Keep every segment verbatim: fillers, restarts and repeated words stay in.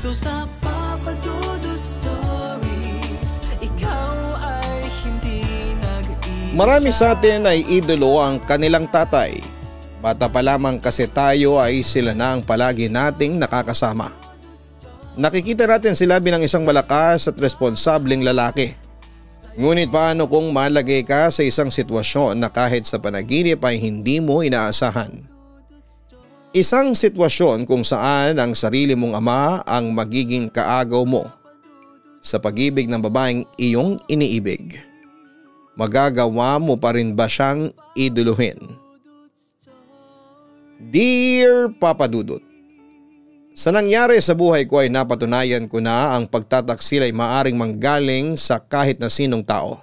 dito sa Papa Dudut Stories. Ikaw ay hindi nag-iisa. Marami sa atin ay idolo ang kanilang tatay. Bata pa lamang kasi tayo ay sila na ang palagi nating nakakasama. Nakikita natin sila bilang isang malakas at responsableng lalaki. Ngunit paano kung malagay ka sa isang sitwasyon na kahit sa panaginip ay hindi mo inaasahan? Isang sitwasyon kung saan ang sarili mong ama ang magiging kaagaw mo sa pag-ibig ng babaeng iyong iniibig. Magagawa mo pa rin ba siyang iduluhin? Dear Papa Dudut, sa nangyari sa buhay ko ay napatunayan ko na ang pagtataksil ay maaring manggaling sa kahit na sinong tao.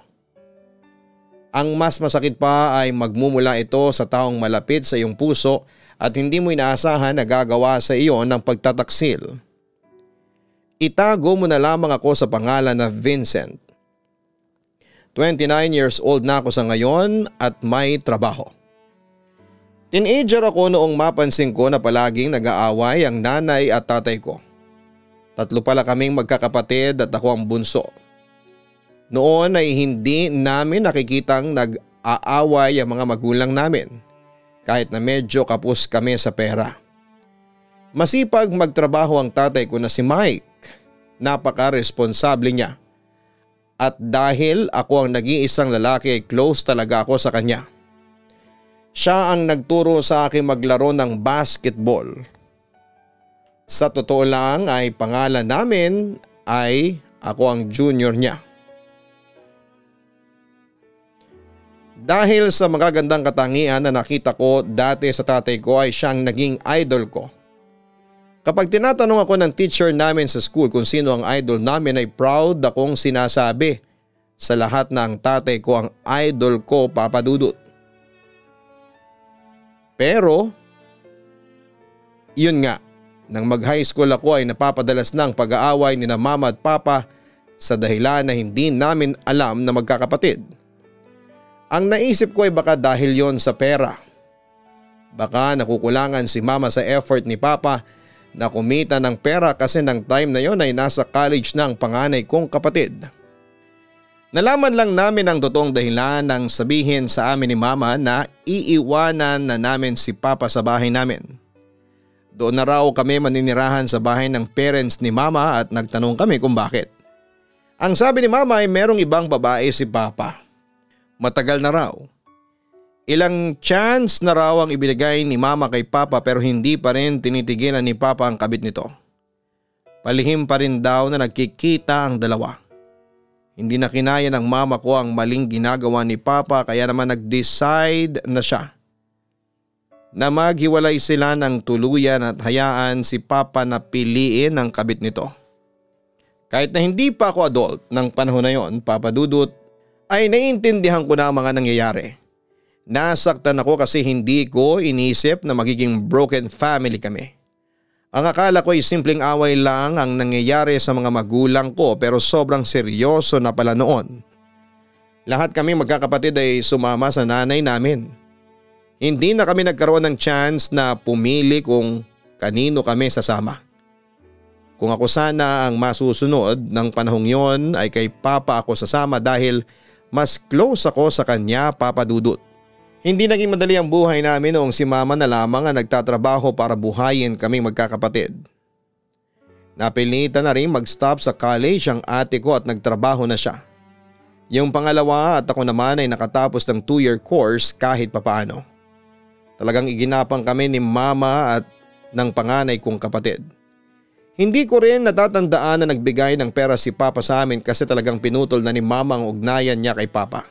Ang mas masakit pa ay magmumula ito sa taong malapit sa iyong puso at hindi mo inaasahan na gagawa sa iyo ng pagtataksil. Itago mo na lamang ako sa pangalan na Vincent. twenty-nine years old na ako sa ngayon at may trabaho. Teenager ako noong mapansin ko na palaging nag-aaway ang nanay at tatay ko. Tatlo pala kaming magkakapatid at ako ang bunso. Noon ay hindi namin nakikitang nag-aaway ang mga magulang namin, kahit na medyo kapos kami sa pera. Masipag magtrabaho ang tatay ko na si Mike. Napaka-responsable niya. At dahil ako ang nag-iisang lalaki ay close talaga ako sa kanya. Siya ang nagturo sa akin maglaro ng basketball. Sa totoo lang ay pangalan namin ay ako ang junior niya. Dahil sa magagandang katangian na nakita ko dati sa tatay ko ay siyang naging idol ko. Kapag tinatanong ako ng teacher namin sa school kung sino ang idol namin ay proud akong sinasabi sa lahat na ang tatay ko ang idol ko, Papa Dudut. Pero, yun nga, nang mag-high school ako ay napapadalas ng pag-aaway ni na Mama at Papa sa dahilan na hindi namin alam na magkakapatid. Ang naisip ko ay baka dahil yon sa pera. Baka nakukulangan si Mama sa effort ni Papa na kumita ng pera kasi ng time na yon ay nasa college na ang panganay kong kapatid. Nalaman lang namin ang totoong dahilan nang sabihin sa amin ni Mama na iiwanan na namin si Papa sa bahay namin. Doon na raw kami maninirahan sa bahay ng parents ni Mama at nagtanong kami kung bakit. Ang sabi ni Mama ay merong ibang babae si Papa. Matagal na raw. Ilang chance na raw ang ibinigay ni Mama kay Papa pero hindi pa rin tinitigilan ni Papa ang kabit nito. Palihim pa rin daw na nagkikita ang dalawa. Hindi na kinaya ng Mama ko ang maling ginagawa ni Papa kaya naman nag-decide na siya na maghiwalay sila ng tuluyan at hayaan si Papa na piliin ang kabit nito. Kahit na hindi pa ako adult ng panahon na yon, Papa Dudut, ay naiintindihan ko na ang mga nangyayari. Nasaktan ako kasi hindi ko inisip na magiging broken family kami. Ang akala ko ay simpleng away lang ang nangyayari sa mga magulang ko pero sobrang seryoso na pala noon. Lahat kami magkakapatid ay sumama sa nanay namin. Hindi na kami nagkaroon ng chance na pumili kung kanino kami sasama. Kung ako sana ang masusunod ng panahong yon ay kay Papa ako sasama dahil mas close ako sa kanya, Papa Dudut. Hindi naging madali ang buhay namin noong si Mama na lamang ang nagtatrabaho para buhayin kami magkakapatid. Napilitan na rin mag-stop sa college ang ate ko at nagtrabaho na siya. Yung pangalawa at ako naman ay nakatapos ng two-year course kahit papaano. Talagang iginapang kami ni Mama at ng panganay kong kapatid. Hindi ko rin natatandaan na nagbigay ng pera si Papa sa amin kasi talagang pinutol na ni Mama ang ugnayan niya kay Papa.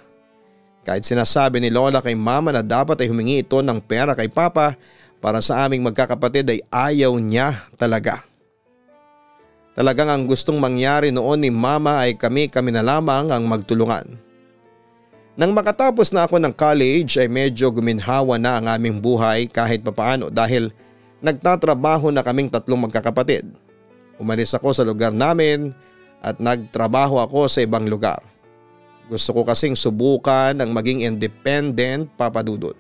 Kahit sinasabi ni Lola kay Mama na dapat ay humingi ito ng pera kay Papa para sa aming magkakapatid ay ayaw niya talaga. Talagang ang gustong mangyari noon ni Mama ay kami-kami na lamang ang magtulungan. Nang makatapos na ako ng college ay medyo guminhawa na ang aming buhay kahit papaano dahil nagtatrabaho na kaming tatlong magkakapatid. Umalis ako sa lugar namin at nagtrabaho ako sa ibang lugar. Gusto ko kasing subukan ang maging independent, Papa Dudut.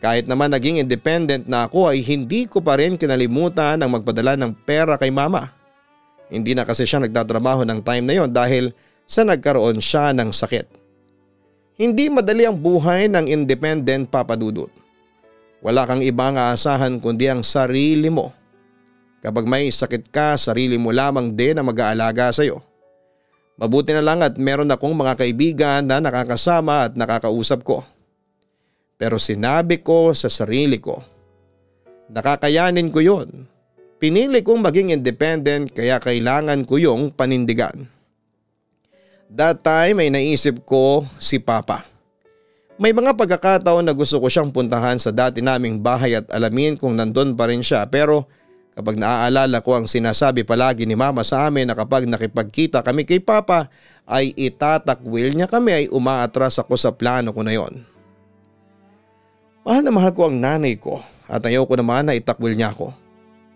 Kahit naman naging independent na ako ay hindi ko pa rin kinalimutan ang magpadala ng pera kay Mama. Hindi na kasi siya nagtatrabaho ng time na yon dahil sa nagkaroon siya ng sakit. Hindi madali ang buhay ng independent, Papa Dudut. Wala kang ibang aasahan kundi ang sarili mo. Kapag may sakit ka, sarili mo lamang din ang mag-aalaga sa iyo. Mabuti na lang at meron akong mga kaibigan na nakakasama at nakakausap ko. Pero sinabi ko sa sarili ko, nakakayanin ko yun. Pinili kong maging independent kaya kailangan ko yung panindigan. That time ay naisip ko si Papa. May mga pagkakataon na gusto ko siyang puntahan sa dati naming bahay at alamin kung nandun pa rin siya, pero kapag naaalala ko ang sinasabi palagi ni Mama sa amin na kapag nakipagkita kami kay Papa ay itatakwil niya kami, ay umaatras ako sa plano ko na yon. Mahal na mahal ko ang nanay ko at ayaw ko naman na itakwil niya ako.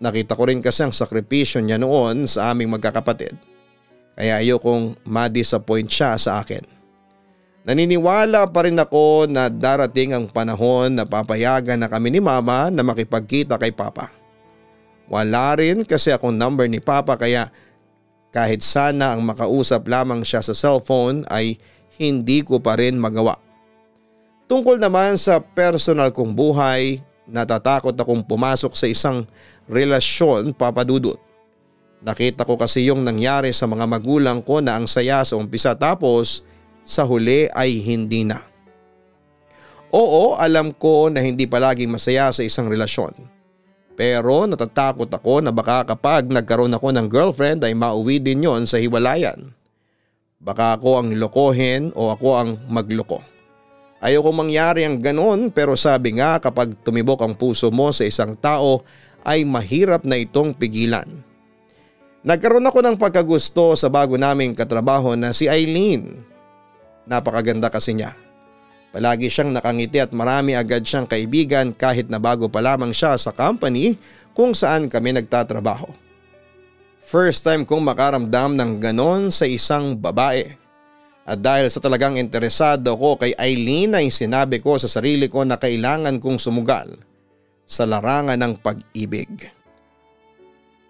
Nakita ko rin kasi ang sakripisyo niya noon sa aming magkakapatid. Kaya ayaw kong ma-disappoint siya sa akin. Naniniwala pa rin ako na darating ang panahon na papayagan na kami ni Mama na makipagkita kay Papa. Wala rin kasi akong number ni Papa kaya kahit sana ang makausap lamang siya sa cellphone ay hindi ko pa rin magawa. Tungkol naman sa personal kong buhay, natatakot akong pumasok sa isang relasyon, Papa Dudut. Nakita ko kasi yung nangyari sa mga magulang ko na ang saya sa umpisa tapos sa huli ay hindi na. Oo, alam ko na hindi palaging masaya sa isang relasyon. Pero natatakot ako na baka kapag nagkaroon ako ng girlfriend ay mauwi din yon sa hiwalayan. Baka ako ang lokohin o ako ang magloko. Ayoko mangyari ang ganon, pero sabi nga kapag tumibok ang puso mo sa isang tao ay mahirap na itong pigilan. Nagkaroon ako ng pagkagusto sa bago naming katrabaho na si Eileen. Napakaganda kasi niya. Palagi siyang nakangiti at marami agad siyang kaibigan kahit na bago pa lamang siya sa company kung saan kami nagtatrabaho. First time kong makaramdam ng ganon sa isang babae. At dahil sa talagang interesado ko kay Eileen ay sinabi ko sa sarili ko na kailangan kong sumugal sa larangan ng pag-ibig.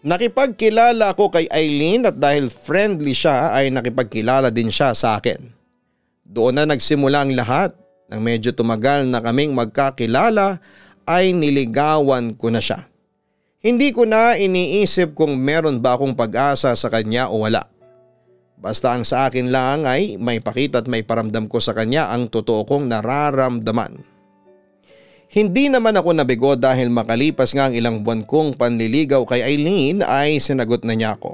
Nakipagkilala ako kay Eileen at dahil friendly siya ay nakipagkilala din siya sa akin. Doon na nagsimula ang lahat. Nang medyo tumagal na kaming magkakilala ay niligawan ko na siya. Hindi ko na iniisip kung meron ba akong pag-asa sa kanya o wala. Basta ang sa akin lang ay may pakita at may paramdam ko sa kanya ang totoo kong nararamdaman. Hindi naman ako nabigo dahil makalipas nga ang ilang buwan kong panliligaw kay Eileen ay sinagot na niya ako.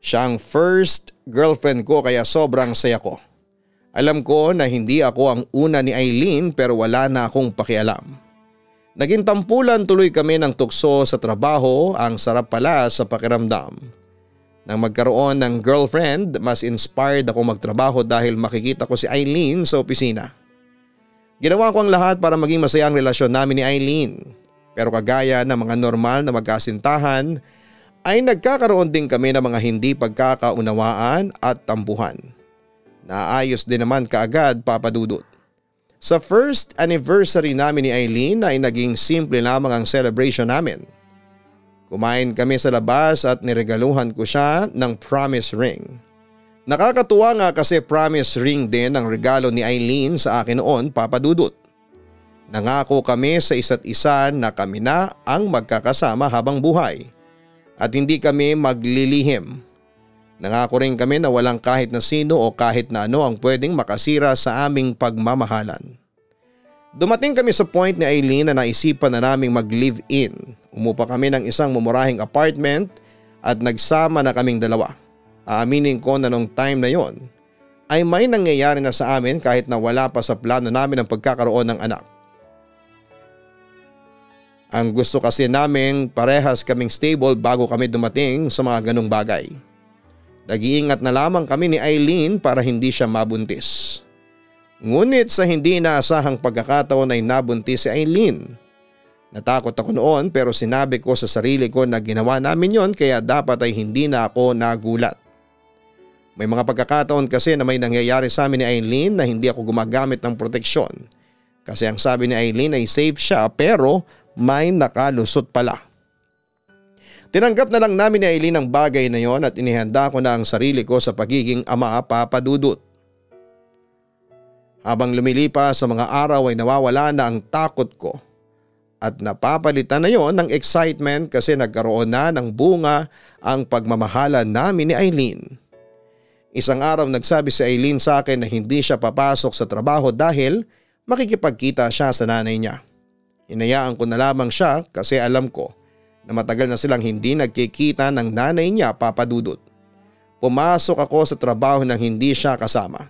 Siya ang first girlfriend ko kaya sobrang saya ko. Alam ko na hindi ako ang una ni Eileen pero wala na akong pakialam. Naging tampulan tuloy kami ng tukso sa trabaho, ang sarap pala sa pakiramdam. Nang magkaroon ng girlfriend, mas inspired ako magtrabaho dahil makikita ko si Eileen sa opisina. Ginawa ko ang lahat para maging masaya ang relasyon namin ni Eileen. Pero kagaya ng mga normal na magkasintahan, ay nagkakaroon din kami ng mga hindi pagkakaunawaan at tampuhan. Naayos din naman kaagad, Papa Dudut. Sa first anniversary namin ni Eileen ay naging simple lamang ang celebration namin. Kumain kami sa labas at niregaluhan ko siya ng promise ring. Nakakatuwa nga kasi promise ring din ang regalo ni Eileen sa akin noon, Papa Dudut. Nangako kami sa isa't isa na kami na ang magkakasama habang buhay at hindi kami maglilihim. Nangako rin kami na walang kahit na sino o kahit na ano ang pwedeng makasira sa aming pagmamahalan. Dumating kami sa point ni Eileen na naisipan na naming mag-live-in. Umupa kami ng isang mumurahing apartment at nagsama na kaming dalawa. Aaminin ko na noong time na yon ay may nangyayari na sa amin kahit na wala pa sa plano namin ang pagkakaroon ng anak. Ang gusto kasi namin parehas kaming stable bago kami dumating sa mga ganong bagay. Nag-iingat na lamang kami ni Eileen para hindi siya mabuntis. Ngunit sa hindi inaasahang pagkakataon ay nabuntis si Eileen. Natakot ako noon pero sinabi ko sa sarili ko na ginawa namin yon kaya dapat ay hindi na ako nagulat. May mga pagkakataon kasi na may nangyayari sa amin ni Eileen na hindi ako gumagamit ng proteksyon. Kasi ang sabi ni Eileen ay safe siya pero may nakalusot pala. Tinanggap na lang namin ni Eileen ang bagay na yon at inihanda ko na ang sarili ko sa pagiging ama, Papa Dudut. Habang lumilipas sa mga araw ay nawawala na ang takot ko at napapalitan na yon ng excitement kasi nagkaroon na ng bunga ang pagmamahala namin ni Eileen. Isang araw nagsabi si Eileen sa akin na hindi siya papasok sa trabaho dahil makikipagkita siya sa nanay niya. Inayaan ko na lamang siya kasi alam ko na matagal na silang hindi nagkikita ng nanay niya, Papa Dudut. Pumasok ako sa trabaho nang hindi siya kasama.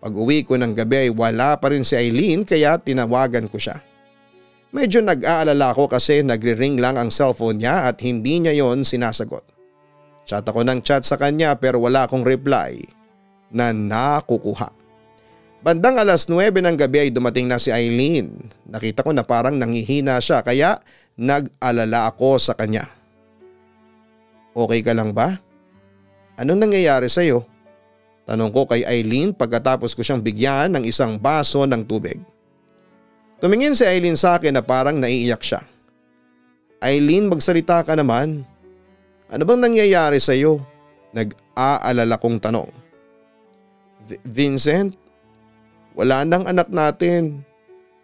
Pag-uwi ko ng gabi ay wala pa rin si Eileen kaya tinawagan ko siya. Medyo nag-aalala ako kasi nagri-ring lang ang cellphone niya at hindi niya yon sinasagot. Chat ako ng chat sa kanya pero wala akong reply na nakukuha. Bandang alas nuwebe ng gabi ay dumating na si Eileen. Nakita ko na parang nangihina siya kaya nag-alala ako sa kanya. Okay ka lang ba? Anong nangyayari sa'yo? Tanong ko kay Eileen pagkatapos ko siyang bigyan ng isang baso ng tubig. Tumingin si Eileen sa akin na parang naiiyak siya. Eileen, magsalita ka naman. Ano bang nangyayari sa'yo? Nag-aalala kong tanong. V- Vincent? Wala nang anak natin.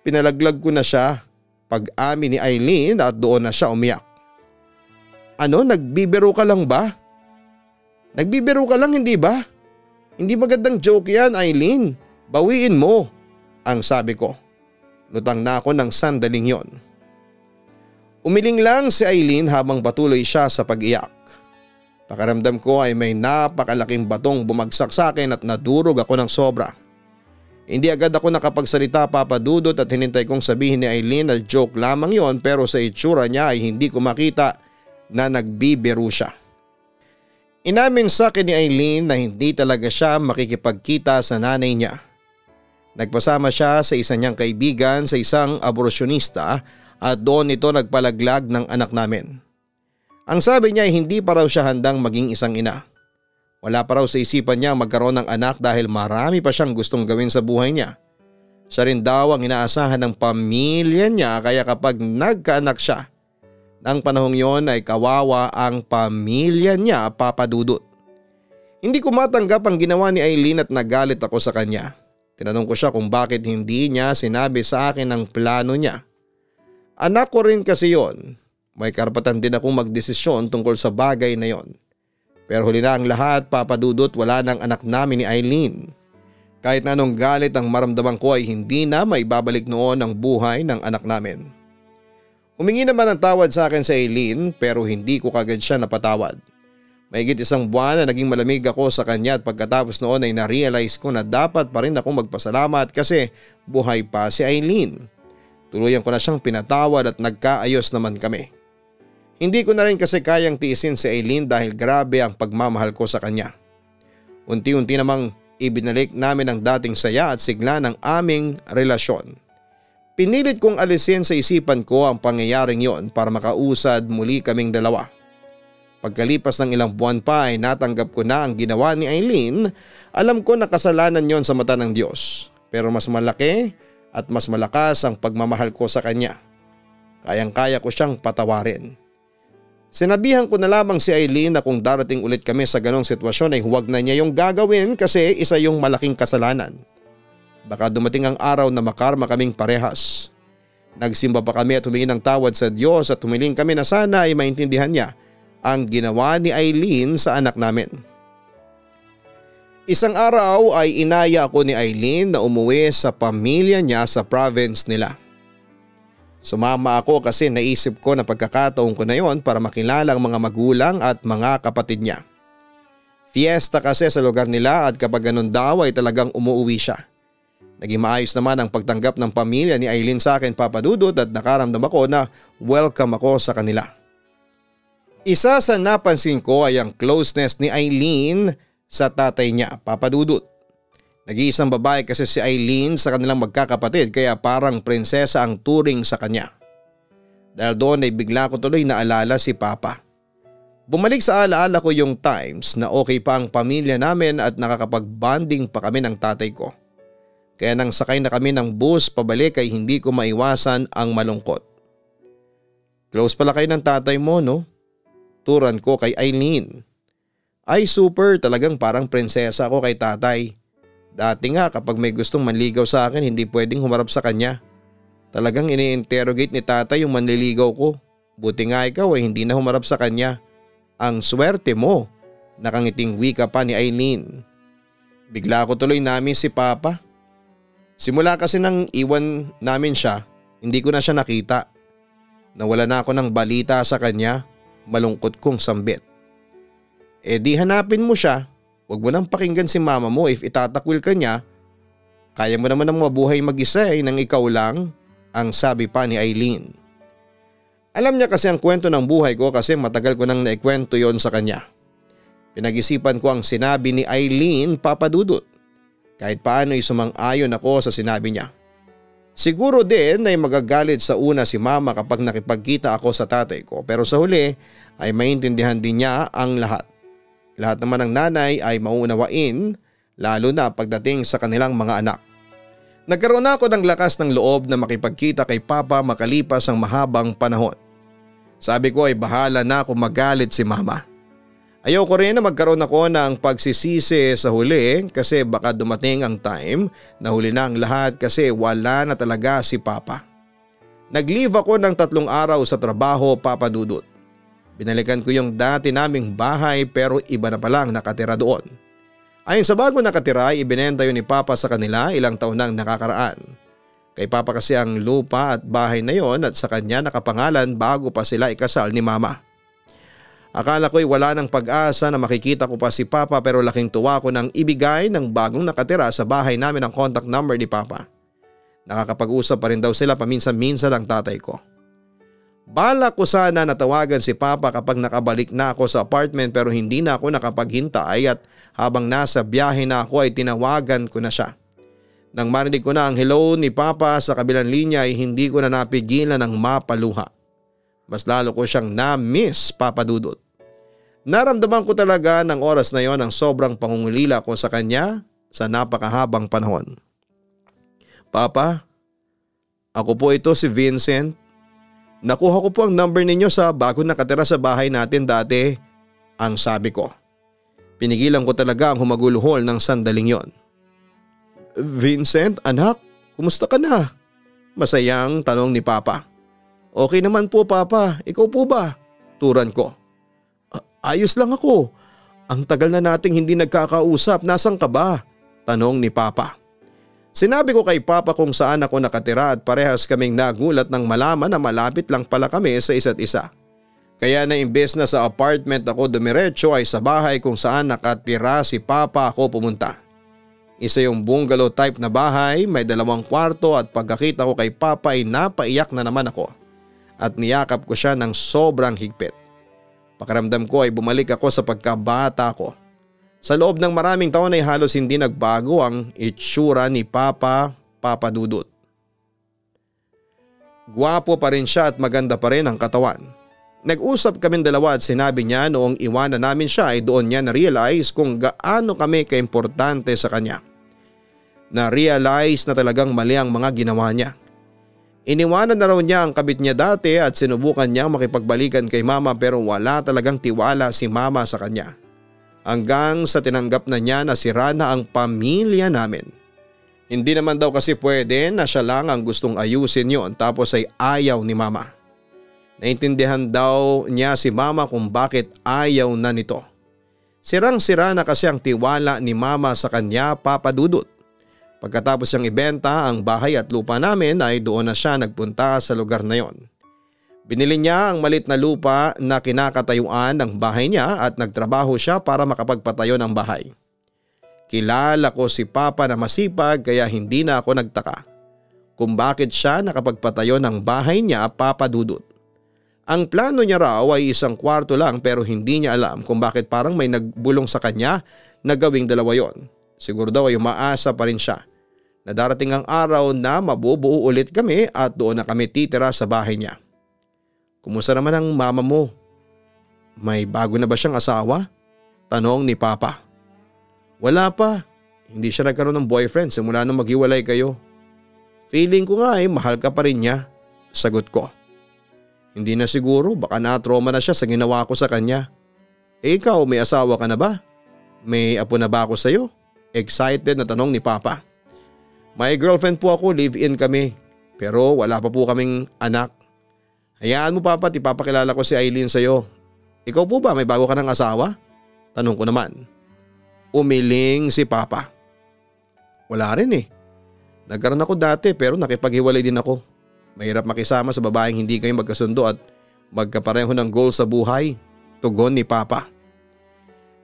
Pinalaglag ko na siya. Pag-amin ni Eileen at doon na siya umiyak. Ano? Nagbibiro ka lang ba? Nagbibiro ka lang hindi ba? Hindi magandang joke yan, Eileen. Bawiin mo. Ang sabi ko. Lutang na ako ng sandaling yon. Umiling lang si Eileen habang patuloy siya sa pag-iyak. Pakaramdam ko ay may napakalaking batong bumagsak sa akin at nadurog ako ng sobra. Hindi agad ako nakapagsalita, Papa Dudut, at hinintay kong sabihin ni Eileen na joke lamang yon pero sa itsura niya ay hindi ko makita na nagbibiro siya. Inamin sa akin ni Eileen na hindi talaga siya makikipagkita sa nanay niya. Nagpasama siya sa isa niyang kaibigan sa isang aborsyonista at doon ito nagpalaglag ng anak namin. Ang sabi niya ay hindi pa raw siya handang maging isang ina. Wala pa raw sa isipan niya magkaroon ng anak dahil marami pa siyang gustong gawin sa buhay niya. Siya rin daw ang inaasahan ng pamilya niya kaya kapag nagkaanak siya, nang panahong yon ay kawawa ang pamilya niya, Papa Dudut. Hindi ko matanggap ang ginawa ni Eileen at nagalit ako sa kanya. Tinanong ko siya kung bakit hindi niya sinabi sa akin ang plano niya. Anak ko rin kasi yon. May karapatan din akong magdesisyon tungkol sa bagay na yon. Pero huli na ang lahat, Papa Dudut, wala ng anak namin ni Eileen. Kahit na anong galit ang maramdaman ko ay hindi na maibabalik noon ang buhay ng anak namin. Humingi naman ang tawad sa akin sa Eileen pero hindi ko kagad siya napatawad. Mahigit isang buwan na naging malamig ako sa kanya at pagkatapos noon ay na-realize ko na dapat pa rin akong magpasalamat kasi buhay pa si Eileen. Tuluyan ko na siyang pinatawad at nagkaayos naman kami. Hindi ko na rin kasi kayang tiisin si Eileen dahil grabe ang pagmamahal ko sa kanya. Unti-unti namang ibinalik namin ang dating saya at sigla ng aming relasyon. Pinilit kong alisin sa isipan ko ang pangyayaring yon para makausad muli kaming dalawa. Pagkalipas ng ilang buwan pa ay natanggap ko na ang ginawa ni Eileen. Alam ko na kasalanan yon sa mata ng Diyos. Pero mas malaki at mas malakas ang pagmamahal ko sa kanya. Kayang-kaya ko siyang patawarin. Sinabihan ko na lamang si Eileen na kung darating ulit kami sa ganong sitwasyon ay huwag na niya yung gagawin kasi isa yung malaking kasalanan. Baka dumating ang araw na makarma kaming parehas. Nagsimba pa kami at humingi ng tawad sa Diyos at humiling kami na sana ay maintindihan niya ang ginawa ni Eileen sa anak namin. Isang araw ay inaya ako ni Eileen na umuwi sa pamilya niya sa province nila. Sumama ako kasi naisip ko na pagkakataon ko na yon para makilala ang mga magulang at mga kapatid niya. Fiesta kasi sa lugar nila at kapag ganun daw ay talagang umuwi siya. Naging maayos naman ang pagtanggap ng pamilya ni Eileen sa akin, Papa Dudut, at nakaramdam ako na welcome ako sa kanila. Isa sa napansin ko ay ang closeness ni Eileen sa tatay niya, Papa Dudut. Nag-iisang babae kasi si Eileen sa kanilang magkakapatid kaya parang prinsesa ang turing sa kanya. Dahil doon ay bigla ko tuloy naalala si Papa. Bumalik sa alaala ko yung times na okay pa ang pamilya namin at nakakapag-bonding pa kami ng tatay ko. Kaya nang sakay na kami ng bus pabalik ay hindi ko maiwasan ang malungkot. Close pala kayo ng tatay mo, no? pinapicturan ko kay Eileen. Ay super, talagang parang prinsesa ako kay tatay. Dati nga kapag may gustong manligaw sa akin hindi pwedeng humarap sa kanya. Talagang ini-interrogate ni tatay yung manliligaw ko. Buti nga ikaw ay hindi na humarap sa kanya. Ang swerte mo, nakangiting wika pa ni Eileen. Bigla ko tuloy namin si Papa. Simula kasi nang iwan namin siya, hindi ko na siya nakita. Nawala na ako ng balita sa kanya, malungkot kong sambit. E di hanapin mo siya, huwag mo nang pakinggan si mama mo if itatakwil ka niya. Kaya mo naman ang mabuhay mag-isa eh, nang ikaw lang, ang sabi pa ni Eileen. Alam niya kasi ang kwento ng buhay ko kasi matagal ko nang naikwento yon sa kanya. Pinag-isipan ko ang sinabi ni Eileen, Papa Dudut. Kahit paano ay sumang-ayon ako sa sinabi niya. Siguro din ay magagalit sa una si mama kapag nakipagkita ako sa tatay ko pero sa huli ay maintindihan din niya ang lahat. Lahat naman ng nanay ay mauunawain lalo na pagdating sa kanilang mga anak. Nagkaroon ako ng lakas ng loob na makipagkita kay Papa makalipas ang mahabang panahon. Sabi ko ay bahala na kung magalit si Mama. Ayaw ko rin na magkaroon ako ng pagsisisi sa huli kasi baka dumating ang time na huli na ang lahat kasi wala na talaga si Papa. Nag-leave ako ng tatlong araw sa trabaho, Papa Dudut. Binalikan ko yung dati naming bahay pero iba na palang nakatira doon. Ayon sa bago nakatira ay ibinenta yun ni Papa sa kanila ilang taon nang nakakaraan. Kay Papa kasi ang lupa at bahay na yon at sa kanya nakapangalan bago pa sila ikasal ni Mama. Akala ko'y wala ng pag-asa na makikita ko pa si Papa pero laking tuwa ko nang ibigay ng bagong nakatira sa bahay namin ang contact number ni Papa. Nakakapag-usap pa rin daw sila paminsan-minsan ang tatay ko. Balak ko sana natawagan si Papa kapag nakabalik na ako sa apartment pero hindi na ako nakapaghintay at habang nasa biyahe na ako ay tinawagan ko na siya. Nang marinig ko na ang hello ni Papa sa kabilang linya ay hindi ko na napigilan ng mapaluha. Mas lalo ko siyang na-miss, Papa Dudut. Naramdaman ko talaga ng oras na yon ang sobrang pangungulila ko sa kanya sa napakahabang panahon. Papa, ako po ito si Vincent. Nakuha ko po ang number ninyo sa bago nakatira sa bahay natin dati, ang sabi ko. Pinigilan ko talaga ang humaguluhol ng sandaling yon. Vincent, anak, kumusta ka na? Masayang tanong ni Papa. Okay naman po, Papa, ikaw po ba? Turan ko. Ayos lang ako. Ang tagal na nating hindi nagkakausap, nasaan ka ba? Tanong ni Papa. Sinabi ko kay Papa kung saan ako nakatira at parehas kaming nagulat nang malaman na malapit lang pala kami sa isa't isa. Kaya na imbes na sa apartment ako dumiretso ay sa bahay kung saan nakatira si Papa ako pumunta. Isa yung bungalow type na bahay, may dalawang kwarto at pagkakita ko kay Papa ay napaiyak na naman ako. At niyakap ko siya ng sobrang higpit. Pakiramdam ko ay bumalik ako sa pagkabata ko. Sa loob ng maraming taon ay halos hindi nagbago ang itsura ni Papa, Papa Dudut. Gwapo pa rin siya at maganda pa rin ang katawan. Nag-usap kaming dalawa at sinabi niya noong iwanan namin siya ay doon niya na-realize kung gaano kami kaimportante sa kanya. Na-realize na talagang mali ang mga ginawa niya. Iniwanan na raw niya ang kabit niya dati at sinubukan niyang makipagbalikan kay Mama pero wala talagang tiwala si Mama sa kanya. Hanggang sa tinanggap na niya na sira na ang pamilya namin. Hindi naman daw kasi pwede na siya lang ang gustong ayusin yon tapos ay ayaw ni Mama. Naintindihan daw niya si Mama kung bakit ayaw na nito. Sirang-sira na kasi ang tiwala ni Mama sa kanya, Papa Dudut. Pagkatapos niyang ibenta ang bahay at lupa namin ay doon na siya nagpunta sa lugar na yon. Binili niya ang malit na lupa na kinakatayuan ng bahay niya at nagtrabaho siya para makapagpatayo ng bahay. Kilala ko si Papa na masipag kaya hindi na ako nagtaka kung bakit siya nakapagpatayo ng bahay niya, Papa Dudut. Ang plano niya raw ay isang kwarto lang pero hindi niya alam kung bakit parang may nagbulong sa kanya na gawing dalawa yon. Siguro daw ay umaasa pa rin siya na darating ang araw na mabubuo ulit kami at doon na kami titira sa bahay niya. Kumusta naman ang mama mo? May bago na ba siyang asawa? Tanong ni Papa. Wala pa. Hindi siya nagkaroon ng boyfriend simula nung maghiwalay kayo. Feeling ko nga ay mahal ka pa rin niya. Sagot ko. Hindi na siguro, baka na-trauma na siya sa ginawa ko sa kanya. E ikaw, may asawa ka na ba? May apo na ba ako sa'yo? Excited na tanong ni Papa. May girlfriend po ako, live-in kami. Pero wala pa po kaming anak. Hayaan mo Papa, ipapakilala ko si Eileen sa'yo. Ikaw po ba, may bago ka ng asawa? Tanong ko naman. Umiling si Papa. Wala rin eh. Nagkaroon ako dati pero nakipaghiwalay din ako. Mahirap makisama sa babaeng hindi kayo magkasundo at magkapareho ng goal sa buhay, tugon ni Papa.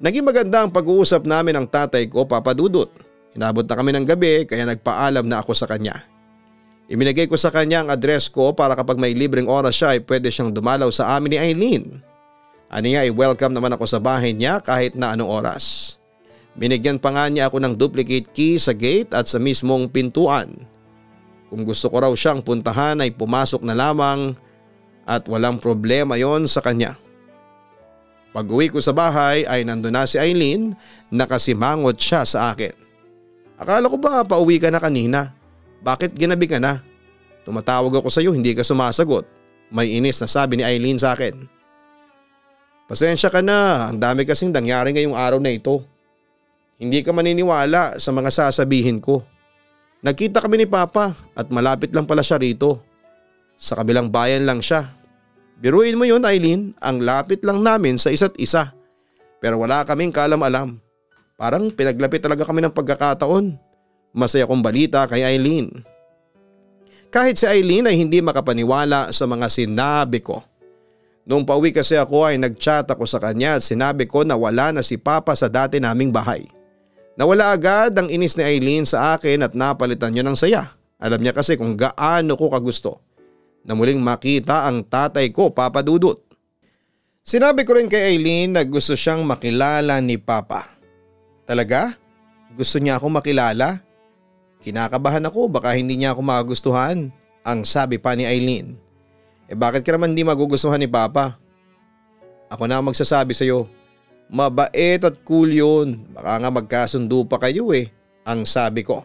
Naging maganda ang pag-uusap namin ng tatay ko, Papa Dudut. Inabot na kami ng gabi kaya nagpaalam na ako sa kanya. Ibinigay ko sa kanya ang address ko para kapag may libreng oras siya ay pwede siyang dumalaw sa amin ni Eileen. Aniya ay welcome naman ako sa bahay niya kahit na anong oras. Binigyan pa nga niya ako ng duplicate key sa gate at sa mismong pintuan. Kung gusto ko raw siyang puntahan ay pumasok na lamang at walang problema yon sa kanya. Pag uwi ko sa bahay ay nandun na si Eileen, nakasimangot siya sa akin. Akala ko ba pauwi ka na kanina? Bakit ginabi ka na? Tumatawag ako sa iyo, hindi ka sumasagot. May inis na sabi ni Eileen sa akin. Pasensya ka na, ang dami kasing nangyari ngayong araw na ito. Hindi ka maniniwala sa mga sasabihin ko. Nagkita kami ni Papa at malapit lang pala siya rito. Sa kabilang bayan lang siya. Biruin mo yun Eileen, ang lapit lang namin sa isa't isa. Pero wala kaming kaalam-alam. Parang pinaglapit talaga kami ng pagkakataon. Masaya kong balita kay Eileen. Kahit si Eileen ay hindi makapaniwala sa mga sinabi ko. Noong pauwi kasi ako ay nagchat ako sa kanya at sinabi ko na wala na si Papa sa dati naming bahay. Nawala agad ang inis ni Eileen sa akin at napalitan niya ng saya. Alam niya kasi kung gaano ko kagusto na muling makita ang tatay ko, Papa Dudut. Sinabi ko rin kay Eileen na gusto siyang makilala ni Papa. Talaga? Gusto niya akong makilala? Kinakabahan ako, baka hindi niya ako magustuhan, ang sabi pa ni Eileen. Eh bakit ka naman hindi magugustuhan ni Papa? Ako na ang magsasabi sa iyo. Mabait at cool yun, baka nga magkasundo pa kayo eh, ang sabi ko.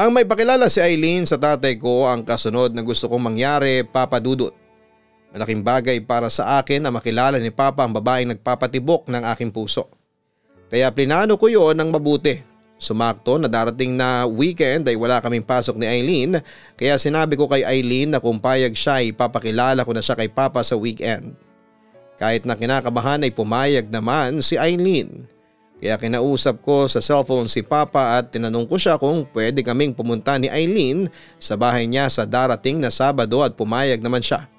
Ang may pakilala si Eileen sa tatay ko ang kasunod na gusto kong mangyari, Papa Dudut. Malaking bagay para sa akin na makilala ni Papa ang babaeng nagpapatibok ng aking puso. Kaya plinano ko yon ng mabuti. Sumakto na darating na weekend ay wala kaming pasok ni Eileen, kaya sinabi ko kay Eileen na kung payag siya ay papakilala ko na siya kay Papa sa weekend. Kahit na kinakabahan ay pumayag naman si Eileen. Kaya kinausap ko sa cellphone si Papa at tinanong ko siya kung pwede kaming pumunta ni Eileen sa bahay niya sa darating na Sabado at pumayag naman siya.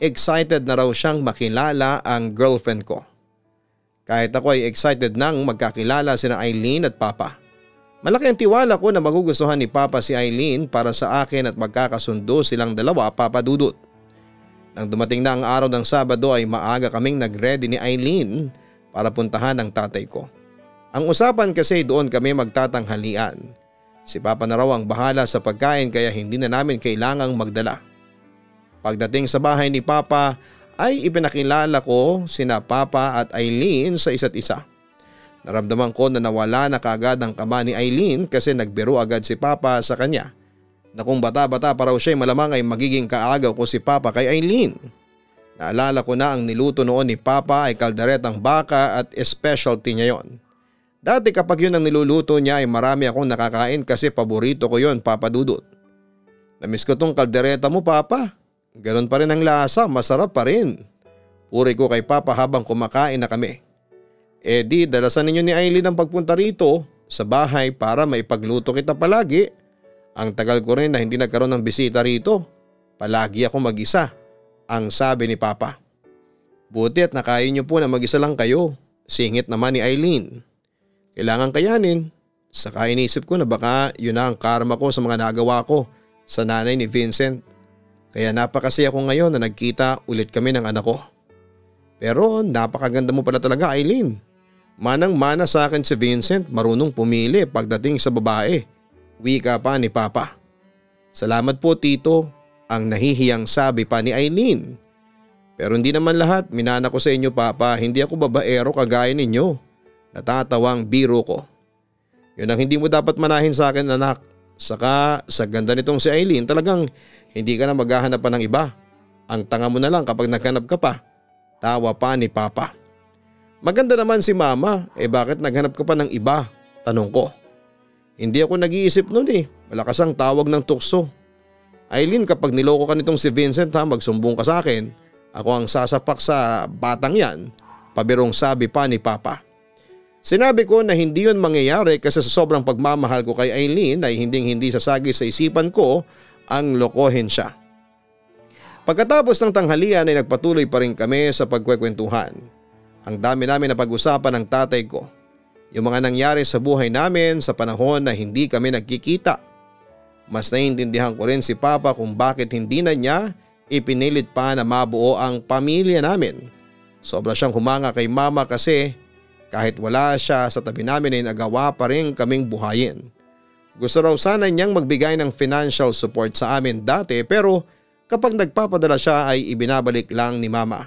Excited na raw siyang makilala ang girlfriend ko. Kahit ako ay excited nang magkakilala sina Eileen at Papa. Malaki ang tiwala ko na magugustuhan ni Papa si Eileen para sa akin at magkakasundo silang dalawa, Papa Dudut. Nang dumating na ang araw ng Sabado ay maaga kaming nag-ready ni Eileen para puntahan ang tatay ko. Ang usapan kasi doon kami magtatanghalian. Si Papa na raw ang bahala sa pagkain kaya hindi na namin kailangang magdala. Pagdating sa bahay ni Papa ay ipinakilala ko sina Papa at Eileen sa isa't isa. Naramdaman ko na nawala na kaagad ang kaba ni Eileen kasi nagbiro agad si Papa sa kanya. Na kung bata-bata pa raw siya ay malamang ay magiging kaagaw ko si Papa kay Eileen. Naalala ko na ang niluto noon ni Papa ay kalderetang baka at specialty niya yon. Dati kapag yun ang niluluto niya ay marami akong nakakain kasi paborito ko yon, Papa Dudut. Namiss ko tong kaldereta mo, Papa. Ganon pa rin ang lasa, masarap pa rin. Puri ko kay Papa habang kumakain na kami. E di, dalasan ninyo ni Eileen ang pagpunta rito sa bahay para maipagluto kita palagi. Ang tagal ko rin na hindi nagkaroon ng bisita rito. Palagi ako mag-isa, ang sabi ni Papa. Buti at nakain niyo po na mag-isa lang kayo. Singit naman ni Eileen. Kailangan kayanin. Saka inisip ko na baka yun na ang karma ko sa mga nagawa ko sa nanay ni Vincent. Kaya napakasaya ko ngayon na nagkita ulit kami ng anak ko. Pero napakaganda mo pala talaga Eileen. Manang-mana sa akin si Vincent, marunong pumili pagdating sa babae. Wika pa ni Papa. Salamat po Tito, ang nahihiyang sabi pa ni Eileen. Pero hindi naman lahat, minana ko sa inyo Papa, hindi ako babaero kagaya ninyo. Natatawang biro ko. Yun ang hindi mo dapat manahin sa akin anak. Saka sa ganda nitong si Eileen talagang hindi ka na maghahanap pa ng iba, Ang tanga mo na lang kapag naghanap ka pa. Tawa pa ni Papa. Maganda naman si Mama, eh bakit naghanap ka pa ng iba? Tanong ko. Hindi ako nag-iisip nun eh. Malakas ang tawag ng tukso. Eileen, kapag niloko ka nitong si Vincent ha, magsumbong ka sa akin. Ako ang sasapak sa batang yan. Pabirong sabi pa ni Papa. Sinabi ko na hindi yun mangyayari kasi sa sobrang pagmamahal ko kay Eileen ay hinding-hindi sasagi sa isipan ko ang lokohin siya. Pagkatapos ng tanghalian ay nagpatuloy pa rin kami sa pagkwekwentuhan. Ang dami namin na pag-usapan ng tatay ko. Yung mga nangyari sa buhay namin sa panahon na hindi kami nagkikita. Mas naiintindihan ko rin si Papa kung bakit hindi na niya ipinilit pa na mabuo ang pamilya namin. Sobra siyang humanga kay Mama kasi kahit wala siya sa tabi namin ay nagawa pa rin kaming buhayin. Gusto raw sana niyang magbigay ng financial support sa amin dati pero kapag nagpapadala siya ay ibinabalik lang ni Mama.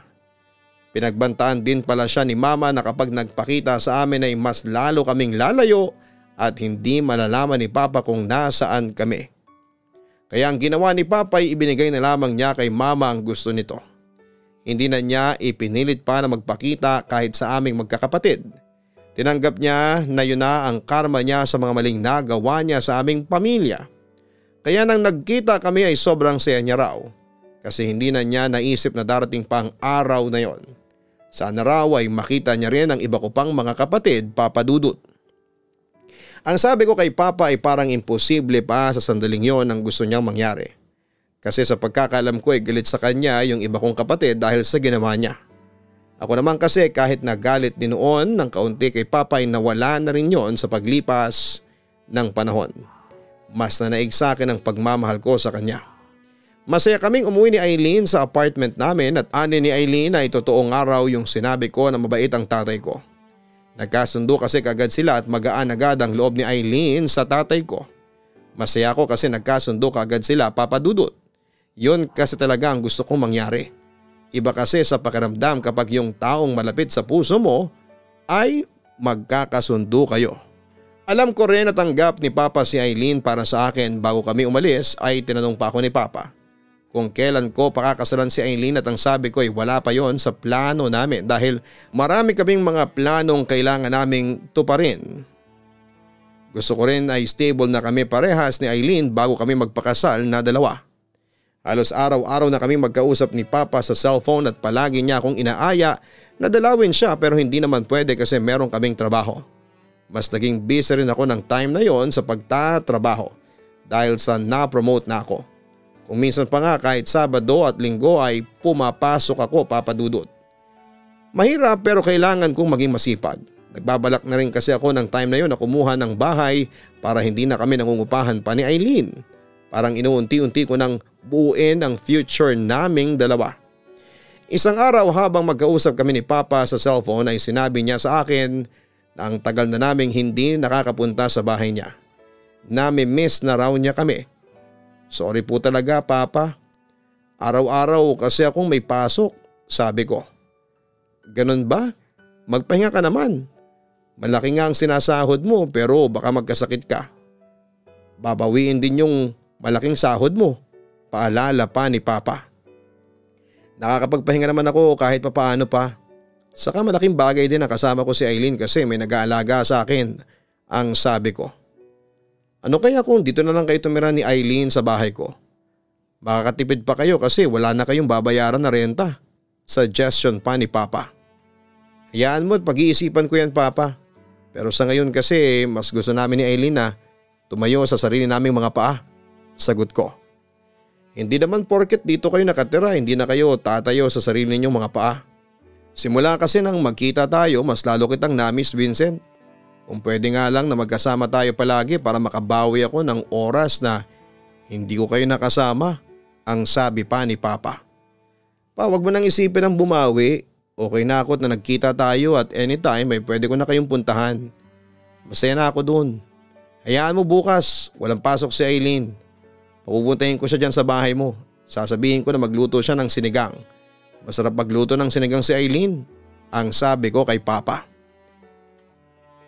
Pinagbantaan din pala siya ni Mama na kapag nagpakita sa amin ay mas lalo kaming lalayo at hindi malalaman ni Papa kung nasaan kami. Kaya ang ginawa ni Papa ay ibinigay na lamang niya kay Mama ang gusto nito. Hindi na niya ipinilit pa na magpakita kahit sa aming magkakapatid. Tinanggap niya na yun na ang karma niya sa mga maling nagawa niya sa aming pamilya. Kaya nang nagkita kami ay sobrang saya niya raw. Kasi hindi na niya naisip na darating pa ang araw na yon. Sana raw ay makita niya rin ang iba ko pang mga kapatid, Papa Dudut. Ang sabi ko kay Papa ay parang imposible pa sa sandaling yon ang gusto niyang mangyari. Kasi sa pagkakalam ko ay galit sa kanya yung iba kong kapatid dahil sa ginawa niya. Ako naman kasi kahit nagalit din noon ng kaunti kay Papa ay nawala na rin yon sa paglipas ng panahon. Mas nanaig sa akin ang pagmamahal ko sa kanya. Masaya kaming umuwi ni Eileen sa apartment namin at ani ni Eileen ay totoong araw yung sinabi ko na mabait ang tatay ko. Nagkasundo kasi kagad sila at magaan agad ang loob ni Eileen sa tatay ko. Masaya ako kasi nagkasundo kagad sila, Papa Dudut. Yun kasi talaga ang gusto kong mangyari. Iba kasi sa pakiramdam kapag yung taong malapit sa puso mo ay magkakasundo kayo. Alam ko rin na tanggap ni Papa si Eileen para sa akin. Bago kami umalis ay tinanong pa ako ni Papa kung kailan ko pakakasalan si Eileen at ang sabi ko ay wala pa yon sa plano namin dahil marami kaming mga planong kailangan naming tuparin. Gusto ko rin ay stable na kami parehas ni Eileen bago kami magpakasal na dalawa. Halos araw-araw na kami magkausap ni Papa sa cellphone at palagi niya akong inaaya na dalawin siya pero hindi naman pwede kasi meron kaming trabaho. Mas naging busy rin ako ng time na yon sa pagtatrabaho dahil sa na-promote na ako. Kung minsan pa nga kahit Sabado at Linggo ay pumapasok ako, Papa Dudut. Mahirap pero kailangan kong maging masipag. Nagbabalak na rin kasi ako ng time na yon na kumuha ng bahay para hindi na kami nangungupahan pa ni Eileen. Parang inuunti-unti ko nang buuin ang future naming dalawa. Isang araw habang magkausap kami ni Papa sa cellphone ay sinabi niya sa akin na ang tagal na naming hindi nakakapunta sa bahay niya. Nami-miss na raw niya kami. Sorry po talaga, Papa. Araw-araw kasi akong may pasok, sabi ko. Ganun ba? Magpahinga ka naman. Malaki nga ang sinasahod mo pero baka magkasakit ka. Babawiin din yung malaking sahod mo, paalala pa ni Papa. Nakakapagpahinga naman ako kahit papaano pa. Saka malaking bagay din ang kasama ko si Eileen kasi may nag-aalaga sa akin, ang sabi ko. Ano kaya kung dito na lang kayo tumira ni Eileen sa bahay ko? Makakatipid pa kayo kasi wala na kayong babayaran na renta, suggestion pa ni Papa. Hayaan mo at pag-iisipan ko yan, Papa. Pero sa ngayon kasi mas gusto namin ni Eileen na tumayo sa sarili naming mga paa, sagot ko. Hindi naman porket dito kayo nakatira, hindi na kayo tatayo sa sarili ninyong mga paa. Simula kasi nang magkita tayo, mas lalo kitang na-miss, Vincent. Kung pwede nga lang na magkasama tayo palagi para makabawi ako ng oras na hindi ko kayo nakasama, ang sabi pa ni Papa. Pa, wag mo nang isipin ang bumawi. Okay na ako na nagkita tayo at anytime ay pwede ko na kayong puntahan. Masaya na ako dun. Hayaan mo bukas, walang pasok si Eileen. Pupuntahin ko siya dyan sa bahay mo. Sasabihin ko na magluto siya ng sinigang. Masarap magluto ng sinigang si Eileen, ang sabi ko kay Papa.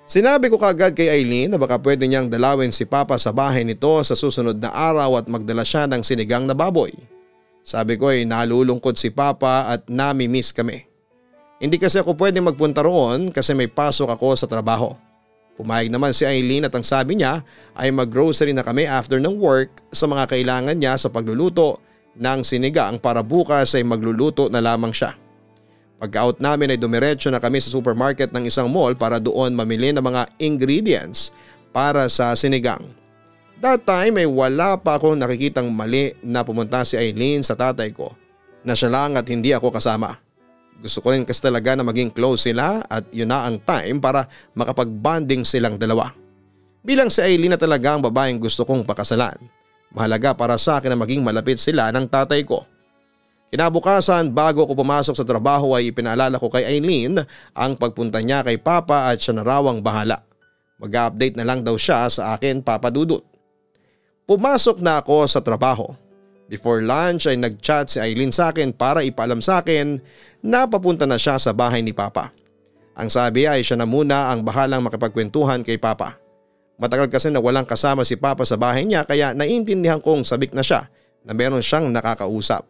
Sinabi ko kagad kay Eileen na baka pwede niyang dalawin si Papa sa bahay nito sa susunod na araw at magdala siya ng sinigang na baboy. Sabi ko ay nalulungkot si Papa at nami-miss kami. Hindi kasi ako pwede magpunta roon kasi may pasok ako sa trabaho. Pumayag naman si Eileen at ang sabi niya ay mag-grocery na kami after ng work sa mga kailangan niya sa pagluluto ng sinigang para bukas ay magluluto na lamang siya. Pagka-out namin ay dumiretso na kami sa supermarket ng isang mall para doon mamili ng mga ingredients para sa sinigang. That time ay wala pa akong nakikitang mali na pumunta si Eileen sa tatay ko na siya lang at hindi ako kasama. Gusto ko rin kasi talaga na maging close sila at yun na ang time para makapag-bonding silang dalawa. Bilang si Eileen na talaga ang babaeng gusto kong pakasalan, mahalaga para sa akin na maging malapit sila ng tatay ko. Kinabukasan bago ko pumasok sa trabaho ay ipinaalala ko kay Eileen ang pagpunta niya kay Papa at siya na raw ang bahala. Mag-update na lang daw siya sa akin, Papa Dudut. Pumasok na ako sa trabaho. Before lunch ay nag-chat si Eileen sa akin para ipaalam sa akin na papunta na siya sa bahay ni Papa. Ang sabi ay siya na muna ang bahalang makipagkwentuhan kay Papa. Matagal kasi na walang kasama si Papa sa bahay niya kaya naiintindihan kong sabik na siya na meron siyang nakakausap.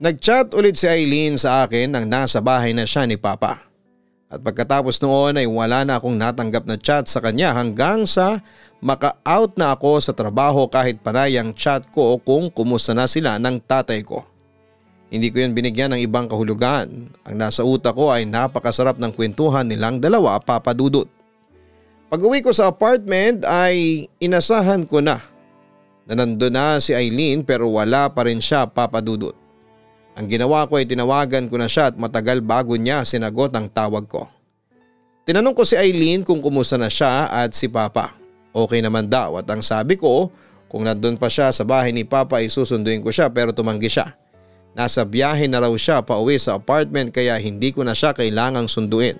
Nag-chat ulit si Eileen sa akin nang nasa bahay na siya ni Papa. At pagkatapos noon ay wala na akong natanggap na chat sa kanya hanggang sa maka-out na ako sa trabaho kahit panay ang chat ko kung kumusta na sila ng tatay ko. Hindi ko yun binigyan ng ibang kahulugan. Ang nasa utak ko ay napakasarap ng kwentuhan nilang dalawa, Papa Dudut. Pag-uwi ko sa apartment ay inasahan ko na na nandun na si Eileen pero wala pa rin siya, Papa Dudut. Ang ginawa ko ay tinawagan ko na siya at matagal bago niya sinagot ang tawag ko. Tinanong ko si Eileen kung kumusta na siya at si Papa. Okay naman daw at ang sabi ko kung nandun pa siya sa bahay ni Papa ay susunduin ko siya pero tumanggi siya. Nasa biyahe na raw siya pauwi sa apartment kaya hindi ko na siya kailangang sunduin.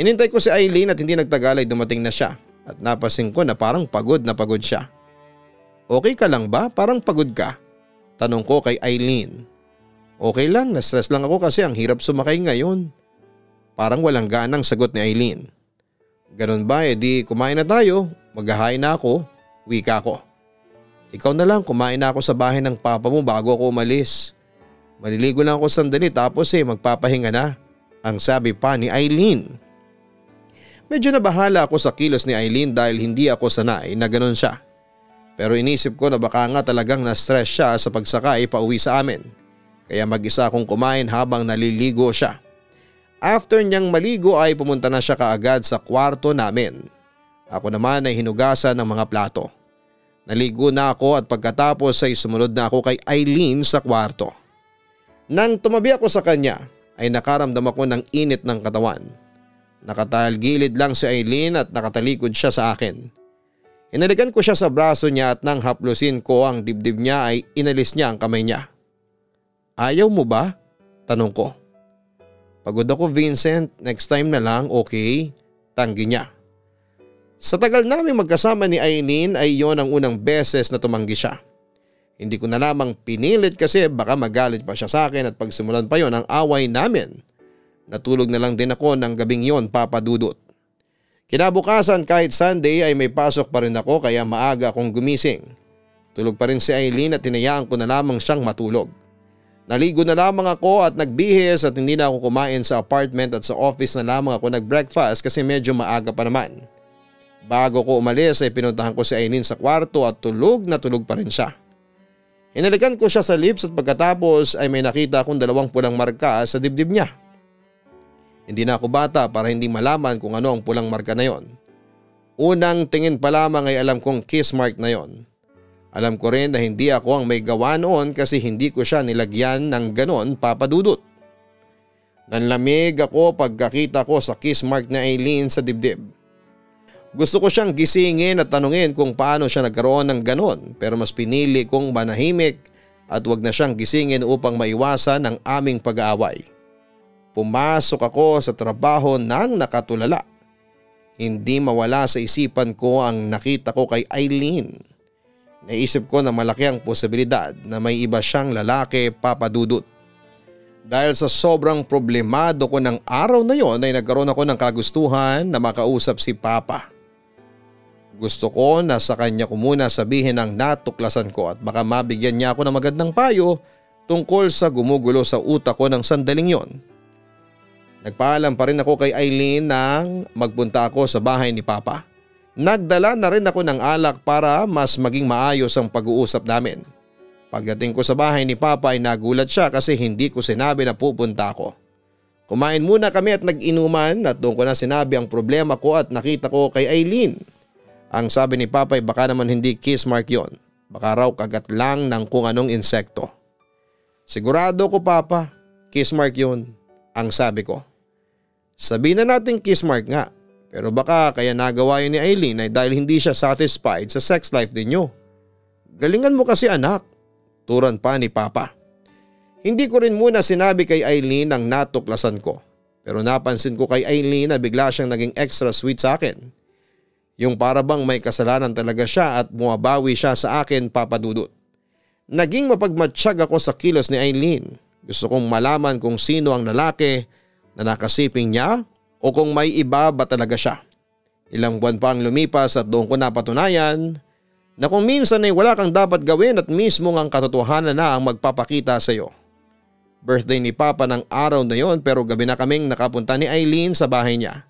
Hinintay ko si Eileen at hindi nagtagal ay dumating na siya at napansin ko na parang pagod na pagod siya. Okay ka lang ba? Parang pagod ka? Tanong ko kay Eileen. Okay lang, na-stress lang ako kasi ang hirap sumakay ngayon. Parang walang ganang sagot ni Eileen. Ganun ba, edi kumain na tayo, maghahain na ako, wika ko. Ikaw na lang, kumain na ako sa bahay ng papa mo bago ako umalis. Maliligo lang ako sandali tapos eh magpapahinga na, ang sabi pa ni Eileen. Medyo nabahala ako sa kilos ni Eileen dahil hindi ako sanay na ganun siya. Pero inisip ko na baka nga talagang na-stress siya sa pagsakay pauwi sa amin. Kaya mag-isa akong kumain habang naliligo siya. After niyang maligo ay pumunta na siya kaagad sa kwarto namin. Ako naman ay hinugasan ng mga plato. Naligo na ako at pagkatapos ay sumunod na ako kay Eileen sa kwarto. Nang tumabi ako sa kanya ay nakaramdam ako ng init ng katawan. Nakatalgilid lang si Eileen at nakatalikod siya sa akin. Inalikan ko siya sa braso niya at nang haplusin ko ang dibdib niya ay inalis niya ang kamay niya. Ayaw mo ba? Tanong ko. Pagod ako, Vincent, next time na lang, okay? Tanggi niya. Sa tagal namin magkasama ni Eileen ay yon ang unang beses na tumanggi siya. Hindi ko na lamang pinilit kasi baka magalit pa siya sa akin at pagsimulan pa yon ang away namin. Natulog na lang din ako ng gabing yon, Papa Dudut. Kinabukasan kahit Sunday ay may pasok pa rin ako kaya maaga akong gumising. Tulog pa rin si Eileen at tinayaan ko na lamang siyang matulog. Naligo na lamang ako at nagbihis at hindi na ako kumain sa apartment at sa office na lamang ako nag-breakfast kasi medyo maaga pa naman. Bago ko umalis ay pinuntahan ko si Eileen sa kwarto at tulog na tulog pa rin siya. Hinalikan ko siya sa lips at pagkatapos ay may nakita akong dalawang pulang marka sa dibdib niya. Hindi na ako bata para hindi malaman kung ano ang pulang marka na yon. Unang tingin pa lamang ay alam kong kiss mark na yon. Alam ko rin na hindi ako ang may gawa noon kasi hindi ko siya nilagyan ng ganon, Papa Dudut. Nanlamig ako pagkakita ko sa kiss mark na Eileen sa dibdib. Gusto ko siyang gisingin at tanungin kung paano siya nagkaroon ng ganon pero mas pinili kong manahimik at wag na siyang gisingin upang maiwasan ang aming pag-aaway. Pumasok ako sa trabaho nang nakatulala. Hindi mawala sa isipan ko ang nakita ko kay Eileen. Naisip ko na malaki ang posibilidad na may iba siyang lalaki, Papa Dudut. Dahil sa sobrang problemado ko ng araw na yon ay nagkaroon ako ng kagustuhan na makausap si Papa. Gusto ko na sa kanya ko muna sabihin ang natuklasan ko at baka mabigyan niya ako ng magandang payo tungkol sa gumugulo sa utak ko ng sandaling yon. Nagpaalam pa rin ako kay Eileen nang magpunta ako sa bahay ni Papa. Nagdala na rin ako ng alak para mas maging maayos ang pag-uusap namin. Pagdating ko sa bahay ni Papa ay nagulat siya kasi hindi ko sinabi na pupunta ako. Kumain muna kami at nag-inuman at doon ko na sinabi ang problema ko at nakita ko kay Eileen. Ang sabi ni Papa ay baka naman hindi kiss mark yon. Baka raw kagat lang ng kung anong insekto. Sigurado ko Papa, kiss mark yon. Ang sabi ko. Sabihin na natin kiss mark nga. Pero baka kaya nagawa yun ni Eileen ay dahil hindi siya satisfied sa sex life ninyo. Galingan mo kasi anak. Turan pa ni Papa. Hindi ko rin muna sinabi kay Eileen ang natuklasan ko. Pero napansin ko kay Eileen na bigla siyang naging extra sweet sa akin. Yung parabang may kasalanan talaga siya at bumabawi siya sa akin, Papa Dudut. Naging mapagmatsyag ako sa kilos ni Eileen. Gusto kong malaman kung sino ang lalaki na nakasiping niya o kung may iba ba talaga siya. Ilang buwan pa ang lumipas at doon ko napatunayan na kung minsan ay wala kang dapat gawin at mismo ang katotohanan na ang magpapakita sa iyo. Birthday ni Papa ng araw na yon pero gabi na kaming nakapunta ni Eileen sa bahay niya.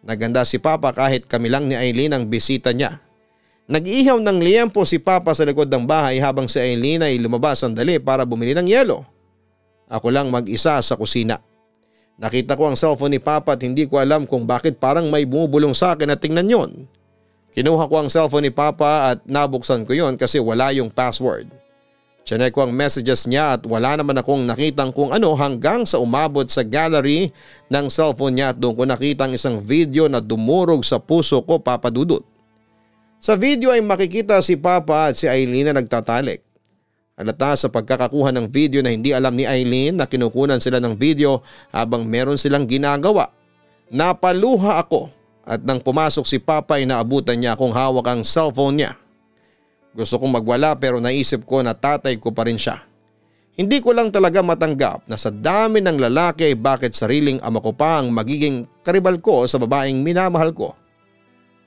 Naganda si Papa kahit kami lang ni Eileen ang bisita niya. Nag-ihaw ng liempo si Papa sa likod ng bahay habang si Eileen ay lumabas sandali para bumili ng yelo. Ako lang mag-isa sa kusina. Nakita ko ang cellphone ni Papa at hindi ko alam kung bakit parang may bumubulong sa akin at tingnan yon. Kinuha ko ang cellphone ni Papa at nabuksan ko yon kasi wala yung password. Tiyanek ko ang messages niya at wala naman akong nakitang kung ano hanggang sa umabot sa gallery ng cellphone niya at doon ko nakitang isang video na dumurog sa puso ko, Papa Dudut. Sa video ay makikita si Papa at si Eileen na nagtatalik. Halata sa pagkakakuha ng video na hindi alam ni Eileen na kinukunan sila ng video habang meron silang ginagawa. Napaluha ako at nang pumasok si Papa ay naabutan niya akong hawak ang cellphone niya. Gusto kong magwala pero naisip ko na tatay ko pa rin siya. Hindi ko lang talaga matanggap na sa dami ng lalaki ay bakit sariling ama ko pa ang magiging karibal ko sa babaeng minamahal ko.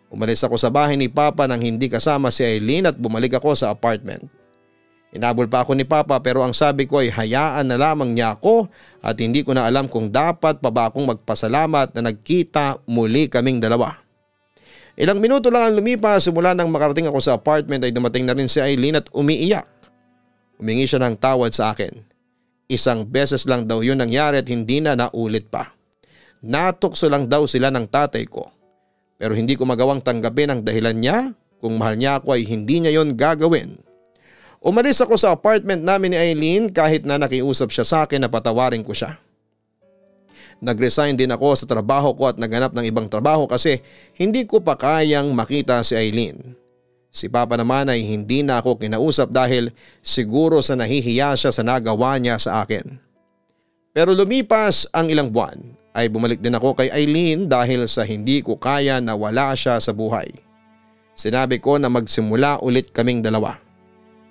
Umalis ako sa bahay ni Papa nang hindi kasama si Eileen at bumalik ako sa apartment. Inabol pa ako ni Papa pero ang sabi ko ay hayaan na lamang niya ako at hindi ko na alam kung dapat pa ba akong magpasalamat na nagkita muli kaming dalawa. Ilang minuto lang ang lumipas simula nang makarating ako sa apartment ay dumating na rin si Eileen at umiiyak. Humingi siya ng tawad sa akin. Isang beses lang daw yun nangyari at hindi na naulit pa. Natukso lang daw sila ng tatay ko. Pero hindi ko magawang tanggapin ang dahilan niya. Kung mahal niya ako ay hindi niya yon gagawin. Umalis ako sa apartment namin ni Eileen kahit na nakiusap siya sa akin na patawarin ko siya. Nag-resign din ako sa trabaho ko at naganap ng ibang trabaho kasi hindi ko pa kayang makita si Eileen. Si Papa naman ay hindi na ako kinausap dahil siguro sa nahihiya siya sa nagawa niya sa akin. Pero lumipas ang ilang buwan ay bumalik din ako kay Eileen dahil sa hindi ko kaya na wala siya sa buhay. Sinabi ko na magsimula ulit kaming dalawa.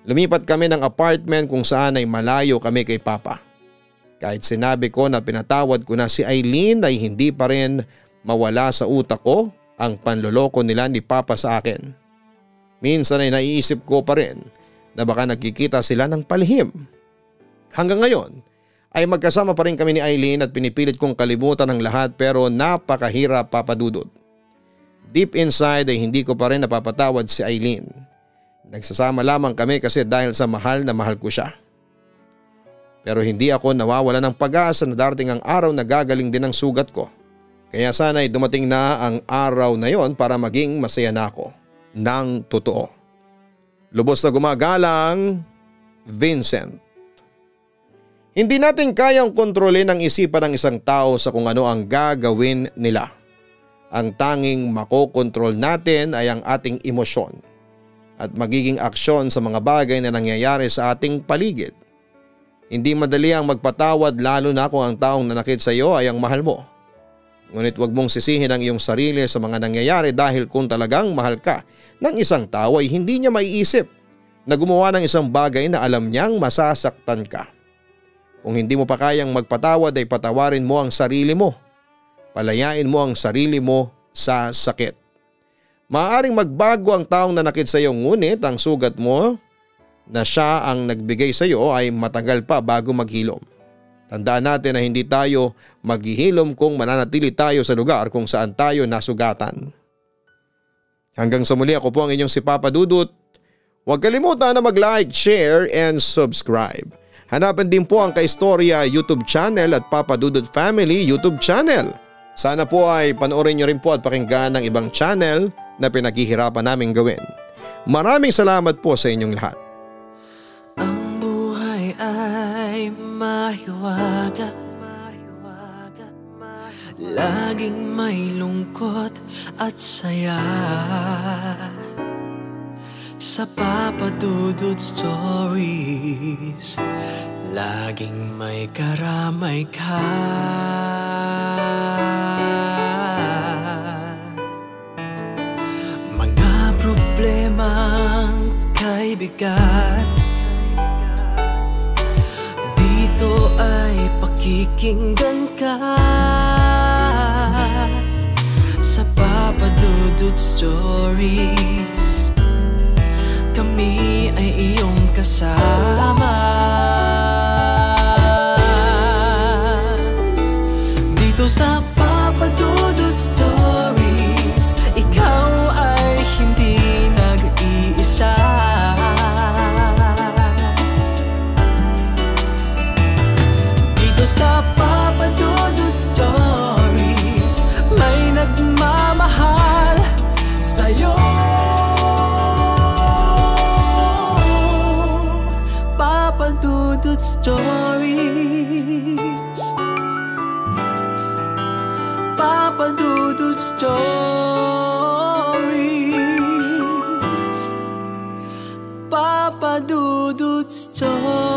Lumipat kami ng apartment kung saan ay malayo kami kay Papa. Kahit sinabi ko na pinatawad ko na si Eileen ay hindi pa rin mawala sa utak ko ang panloloko nila ni Papa sa akin. Minsan ay naiisip ko pa rin na baka nagkikita sila ng palihim. Hanggang ngayon ay magkasama pa rin kami ni Eileen at pinipilit kong kalimutan ang lahat pero napakahirap, Papa Dudut. Deep inside ay hindi ko pa rin napapatawad si Eileen. Nagsasama lamang kami kasi dahil sa mahal na mahal ko siya. Pero hindi ako nawawala ng pag-asa na darating ang araw na gagaling din ang sugat ko. Kaya sana'y dumating na ang araw na yon para maging masaya na ako. Nang totoo. Lubos na gumagalang, Vincent. Hindi natin kayang kontrolin ang isipan ng isang tao sa kung ano ang gagawin nila. Ang tanging makokontrol natin ay ang ating emosyon at magiging aksyon sa mga bagay na nangyayari sa ating paligid. Hindi madali ang magpatawad lalo na kung ang taong nanakit sa iyo ay ang mahal mo. Ngunit huwag mong sisihin ang iyong sarili sa mga nangyayari dahil kung talagang mahal ka ng isang tao ay hindi niya maiisip na gumawa ng isang bagay na alam niyang masasaktan ka. Kung hindi mo pa kayang magpatawad ay patawarin mo ang sarili mo. Palayain mo ang sarili mo sa sakit. Maaaring magbago ang taong nanakit sa iyo, ngunit ang sugat mo na siya ang nagbigay sa iyo ay matagal pa bago maghilom. Tandaan natin na hindi tayo maghihilom kung mananatili tayo sa lugar kung saan tayo nasugatan. Hanggang sa muli, ako po ang inyong si Papa Dudut. Huwag kalimutan na mag-like, share, and subscribe. Hanapin din po ang Kaistorya YouTube channel at Papa Dudut Family YouTube channel. Sana po ay panoorin nyo rin po at pakinggan ng ibang channel na pinaghihirapan namin gawin. Maraming salamat po sa inyong lahat. Ang buhay ay mahiwaga, laging may lungkot at saya. Sa Papa Dudut Stories, laging may karamay ka. Mga problemang kaibigan, dito ay pakikinggan ka. Sa Papa Dudut Stories, kami ay iyong kasama. Dito sa Papa Dudut Stories, ikaw ay hindi nag-iisa. Dito sa Papa Dudut Stories, may nagmamahal sa'yo. Stories, Papa Dudut Stories, Papa Dudut Stories.